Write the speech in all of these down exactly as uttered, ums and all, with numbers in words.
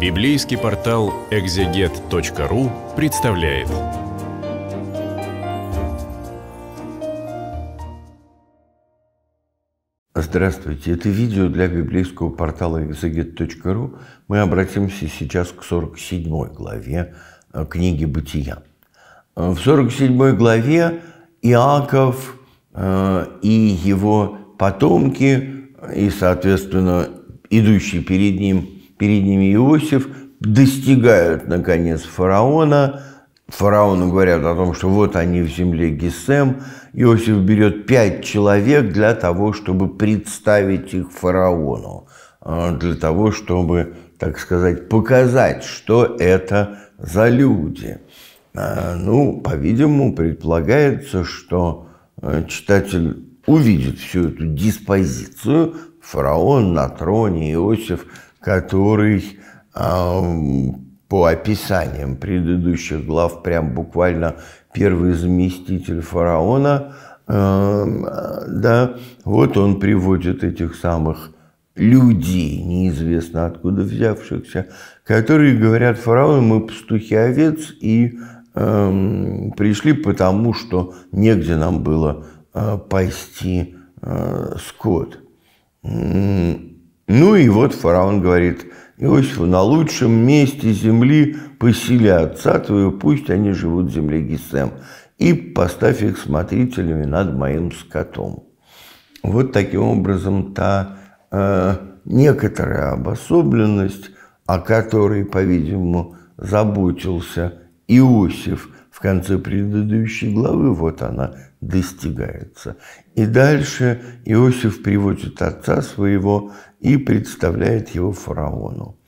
Библейский портал экзегет точка ру представляет. Здравствуйте! Это видео для библейского портала экзегет точка ру. Мы обратимся сейчас к сорок седьмой главе книги Бытия. В сорок седьмой главе Иаков и его потомки, и, соответственно, идущий перед ним, перед ними Иосиф, достигают, наконец, фараона. Фараону говорят о том, что вот они в земле Гесем. Иосиф берет пять человек для того, чтобы представить их фараону, для того, чтобы, так сказать, показать, что это за люди. Ну, по-видимому, предполагается, что читатель увидит всю эту диспозицию: фараон на троне, Иосиф, который по описаниям предыдущих глав прям буквально первый заместитель фараона. Да, вот он приводит этих самых людей, неизвестно откуда взявшихся, которые говорят фараону: мы пастухи овец и э, пришли потому, что негде нам было э, пасти э, скот. Ну и вот фараон говорит Иосифу: на лучшем месте земли посели отца твоего, пусть они живут в земле Гесем, и поставь их смотрителями над моим скотом. Вот таким образом та э, некоторая обособленность, о которой, по-видимому, заботился Иосиф в конце предыдущей главы, вот она достигается. И дальше Иосиф приводит отца своего и представляет его фараону.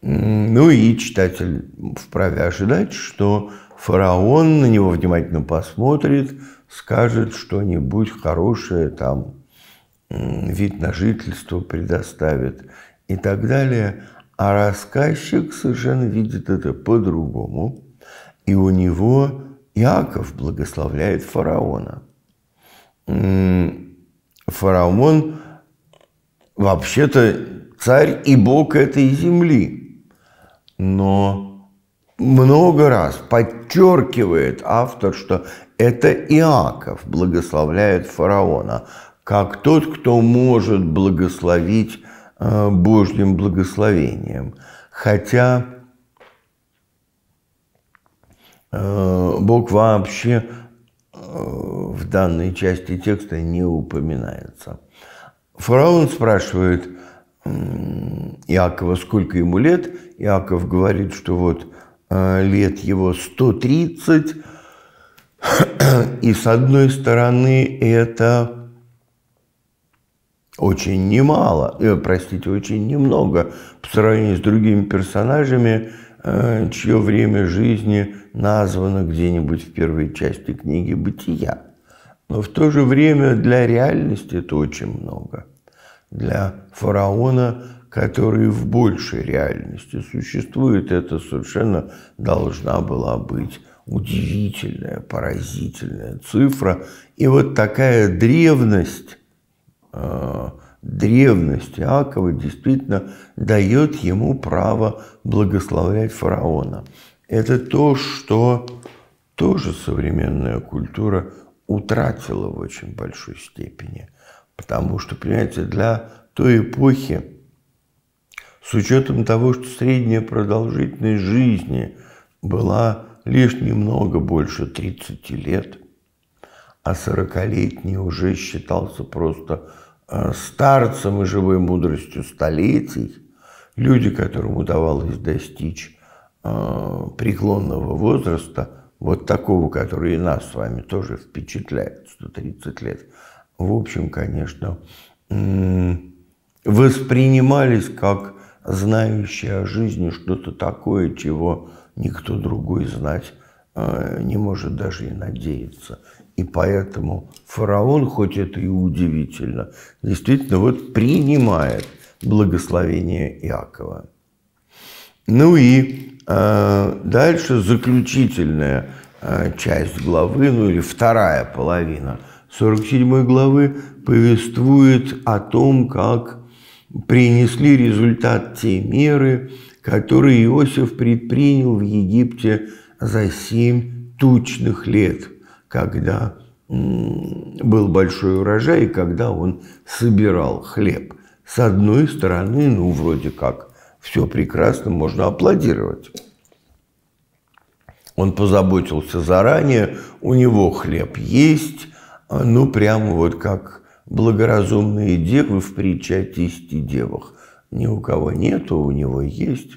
Ну и читатель вправе ожидать, что фараон на него внимательно посмотрит, скажет что-нибудь хорошее, там, вид на жительство предоставит и так далее. А рассказчик совершенно видит это по-другому. И у него Иаков благословляет фараона. Фараон вообще-то царь и бог этой земли. Но много раз подчеркивает автор, что это Иаков благословляет фараона, как тот, кто может благословить Божьим благословением. Хотя Бог вообще в данной части текста не упоминается. Фараон спрашивает Иакова, сколько ему лет. Иаков говорит, что вот лет его сто тридцать. И с одной стороны это очень немало, простите, очень немного по сравнению с другими персонажами, чье время жизни названо где-нибудь в первой части книги «Бытия». Но в то же время для реальности это очень много. Для фараона, который в большей реальности существует, это совершенно должна была быть удивительная, поразительная цифра. И вот такая древность, э, древность Иакова действительно дает ему право благословлять фараона. Это то, что тоже современная культура утратила в очень большой степени. Потому что, понимаете, для той эпохи, с учетом того, что средняя продолжительность жизни была лишь немного больше тридцати лет, а сорокалетний уже считался просто старцем и живой мудростью столетий, люди, которым удавалось достичь преклонного возраста, вот такого, который и нас с вами тоже впечатляет, сто тридцать лет, в общем, конечно, воспринимались как знающие о жизни что-то такое, чего никто другой знать не может даже и надеяться. И поэтому фараон, хоть это и удивительно, действительно вот принимает благословение Иакова. Ну и э, дальше заключительная э, часть главы, ну или вторая половина сорок седьмой главы, повествует о том, как принесли результат те меры, который Иосиф предпринял в Египте за семь тучных лет, когда был большой урожай, и когда он собирал хлеб. С одной стороны, ну, вроде как, все прекрасно, можно аплодировать. Он позаботился заранее, у него хлеб есть, ну, прямо вот как благоразумные девы в притче о десяти девах. Ни у кого нету, у него есть,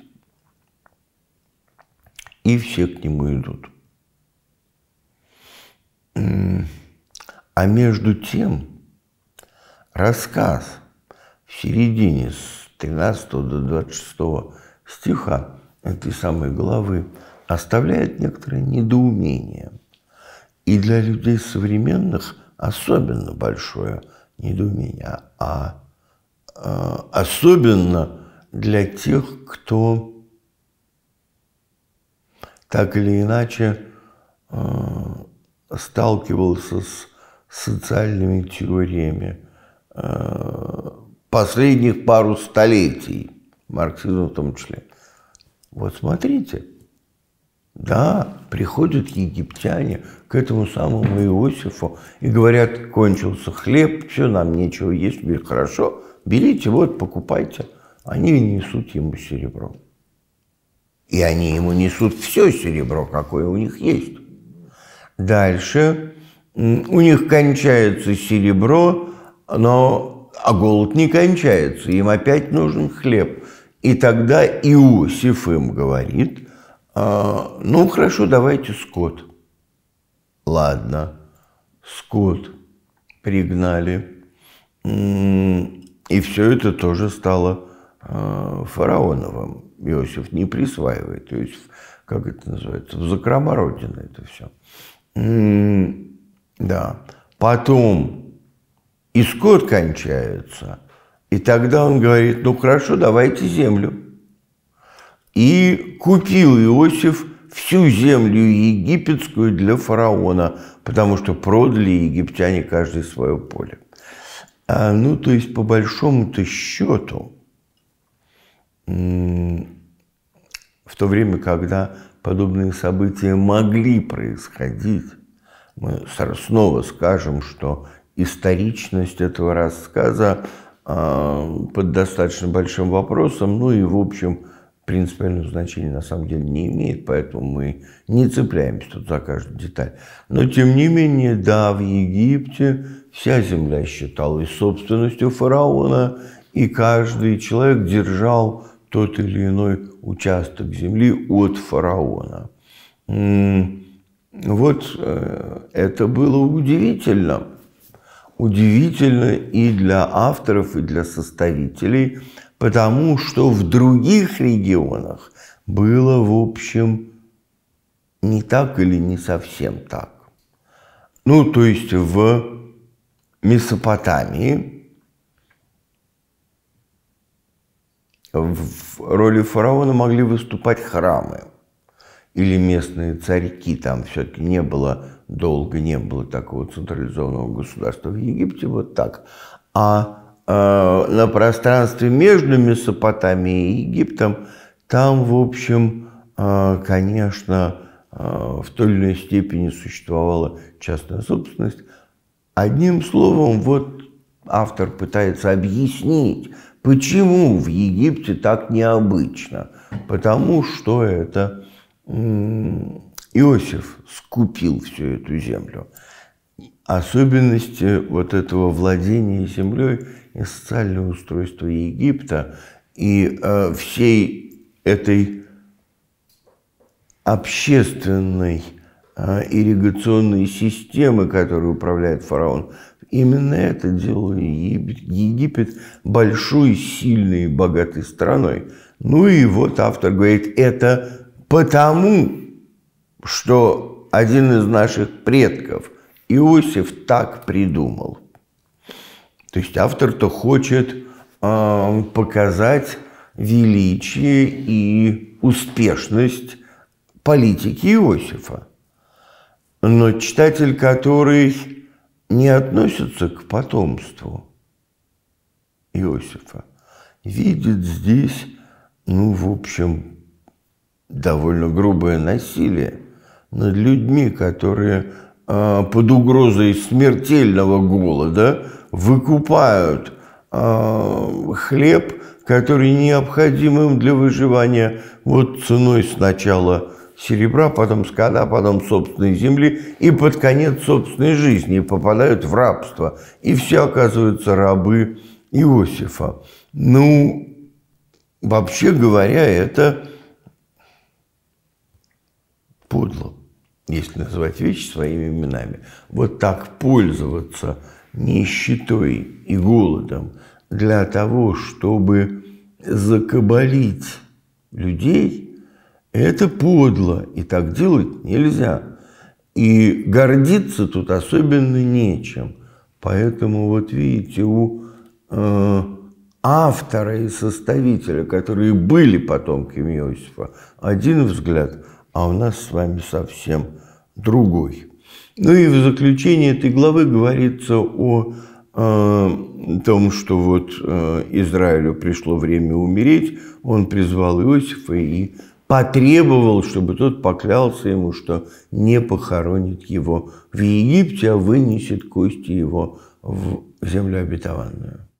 и все к нему идут. А между тем, рассказ в середине с тринадцатого до двадцать шестого стиха этой самой главы оставляет некоторое недоумение. И для людей современных особенно большое недоумение, а особенно для тех, кто так или иначе сталкивался с социальными теориями последних пару столетий, марксизм в том числе. Вот смотрите, да, приходят египтяне к этому самому Иосифу и говорят: кончился хлеб, все, нам нечего есть, говорит, хорошо, берите, вот, покупайте. Они несут ему серебро. И они ему несут все серебро, какое у них есть. Дальше у них кончается серебро, но а голод не кончается, им опять нужен хлеб. И тогда Иосиф им говорит: ну хорошо, давайте скот. Ладно, скот пригнали. И все это тоже стало фараоновым. Иосиф не присваивает. Иосиф, как это называется, в закрома Родины это все. Да. Потом и скот кончается, и тогда он говорит: ну хорошо, давайте землю. И купил Иосиф всю землю египетскую для фараона, потому что продали египтяне каждый свое поле. А, ну, то есть, по большому-то счету, в то время, когда подобные события могли происходить, мы снова скажем, что историчность этого рассказа а, под достаточно большим вопросом, ну и, в общем, принципиального значения на самом деле не имеет, поэтому мы не цепляемся тут за каждую деталь. Но, тем не менее, да, в Египте вся земля считалась собственностью фараона, и каждый человек держал тот или иной участок земли от фараона. Вот это было удивительно. Удивительно и для авторов, и для составителей, потому что в других регионах было, в общем, не так или не совсем так. Ну, то есть в Месопотамии в роли фараона могли выступать храмы или местные царьки. Там все-таки не было долго, не было такого централизованного государства в Египте, вот так. А на пространстве между Месопотамией и Египтом, там, в общем, конечно, в той или иной степени существовала частная собственность. Одним словом, вот автор пытается объяснить, почему в Египте так необычно. Потому что это Иосиф скупил всю эту землю. Особенности вот этого владения землей и социальное устройство Египта и э, всей этой общественной э, ирригационной системы, которой управляет фараон, именно это делало Египет, Египет большой, сильной и богатой страной. Ну и вот автор говорит, это потому, что один из наших предков Иосиф так придумал. То есть автор-то хочет э, показать величие и успешность политики Иосифа. Но читатель, который не относится к потомству Иосифа, видит здесь ну, в общем, довольно грубое насилие над людьми, которые э, под угрозой смертельного голода выкупают э, хлеб, который необходим им для выживания, вот ценой сначала серебра, потом скота, потом собственной земли и под конец собственной жизни, и попадают в рабство. И все оказываются рабы Иосифа. Ну, вообще говоря, это подло, если назвать вещи своими именами. Вот так пользоваться нищетой и голодом для того, чтобы закабалить людей, это подло, и так делать нельзя. И гордиться тут особенно нечем. Поэтому, вот видите, у э, автора и составителя, которые были потомками Иосифа, один взгляд, а у нас с вами совсем другой. Ну и в заключении этой главы говорится о о том, что вот Израилю пришло время умереть, он призвал Иосифа и потребовал, чтобы тот поклялся ему, что не похоронит его в Египте, а вынесет кости его в землю обетованную.